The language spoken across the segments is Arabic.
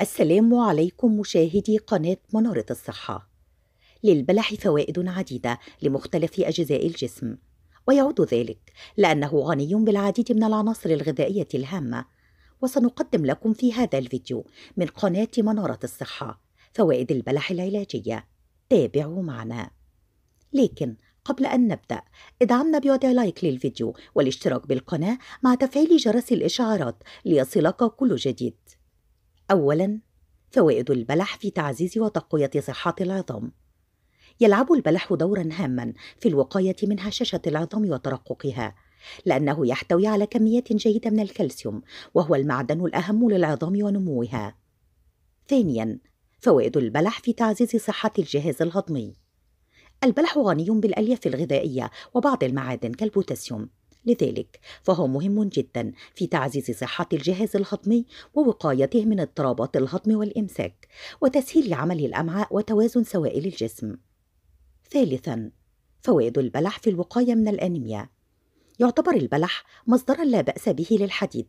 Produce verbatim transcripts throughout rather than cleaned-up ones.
السلام عليكم مشاهدي قناة منارة الصحة. للبلح فوائد عديدة لمختلف أجزاء الجسم، ويعود ذلك لأنه غني بالعديد من العناصر الغذائية الهامة، وسنقدم لكم في هذا الفيديو من قناة منارة الصحة فوائد البلح العلاجية. تابعوا معنا. لكن قبل أن نبدأ ادعمنا بوضع لايك للفيديو والاشتراك بالقناة مع تفعيل جرس الإشعارات ليصلك كل جديد. أولاً، فوائد البلح في تعزيز وتقوية صحة العظام. يلعب البلح دوراً هاماً في الوقاية من هشاشة العظام وترققها، لأنه يحتوي على كميات جيدة من الكالسيوم، وهو المعدن الأهم للعظام ونموها. ثانياً، فوائد البلح في تعزيز صحة الجهاز الهضمي. البلح غني بالألياف الغذائية وبعض المعادن كالبوتاسيوم، لذلك فهو مهم جدا في تعزيز صحة الجهاز الهضمي ووقايته من اضطرابات الهضم والإمساك، وتسهيل عمل الأمعاء وتوازن سوائل الجسم. ثالثا، فوائد البلح في الوقاية من الأنيميا. يعتبر البلح مصدرا لا بأس به للحديد،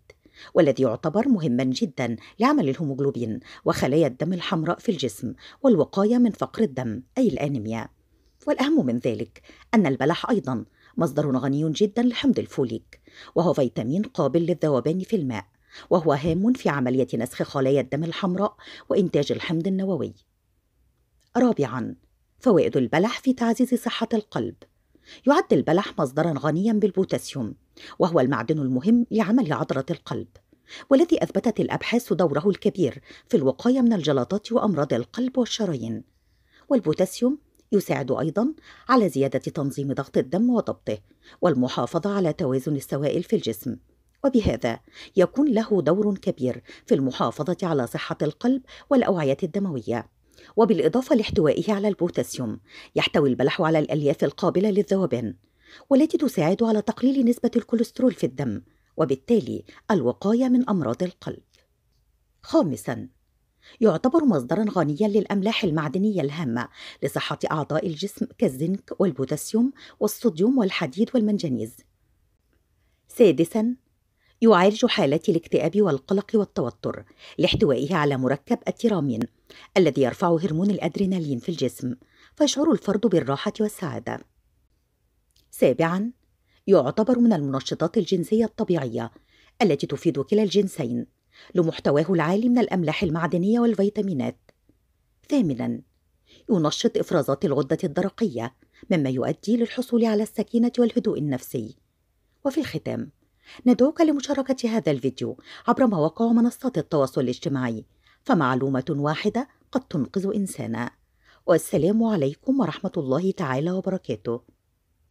والذي يعتبر مهما جدا لعمل الهيموجلوبين وخلايا الدم الحمراء في الجسم والوقاية من فقر الدم أي الأنيميا. والأهم من ذلك أن البلح أيضا مصدر غني جدا لحمض الفوليك، وهو فيتامين قابل للذوبان في الماء، وهو هام في عملية نسخ خلايا الدم الحمراء وإنتاج الحمض النووي. رابعا، فوائد البلح في تعزيز صحة القلب. يعد البلح مصدرا غنيا بالبوتاسيوم، وهو المعدن المهم لعمل عضلة القلب، والذي أثبتت الأبحاث دوره الكبير في الوقاية من الجلطات وأمراض القلب والشرايين. والبوتاسيوم يساعد أيضا على زيادة تنظيم ضغط الدم وضبطه، والمحافظة على توازن السوائل في الجسم، وبهذا يكون له دور كبير في المحافظة على صحة القلب والأوعية الدموية. وبالإضافة لاحتوائه على البوتاسيوم، يحتوي البلح على الألياف القابلة للذوبان، والتي تساعد على تقليل نسبة الكوليسترول في الدم، وبالتالي الوقاية من أمراض القلب. خامساً، يعتبر مصدرا غنيا للأملاح المعدنية الهامة لصحة أعضاء الجسم كالزنك والبوتاسيوم والصوديوم والحديد والمنجنيز. سادسا، يعالج حالات الاكتئاب والقلق والتوتر لاحتوائه على مركب التيرامين الذي يرفع هرمون الأدرينالين في الجسم، فيشعر الفرد بالراحة والسعادة. سابعا، يعتبر من المنشطات الجنسية الطبيعية التي تفيد كلا الجنسين لمحتواه العالي من الأملاح المعدنية والفيتامينات. ثامناً، ينشط إفرازات الغدة الدرقية، مما يؤدي للحصول على السكينة والهدوء النفسي. وفي الختام، ندعوك لمشاركة هذا الفيديو عبر مواقع ومنصات التواصل الاجتماعي، فمعلومة واحدة قد تنقذ إنسانا. والسلام عليكم ورحمة الله تعالى وبركاته.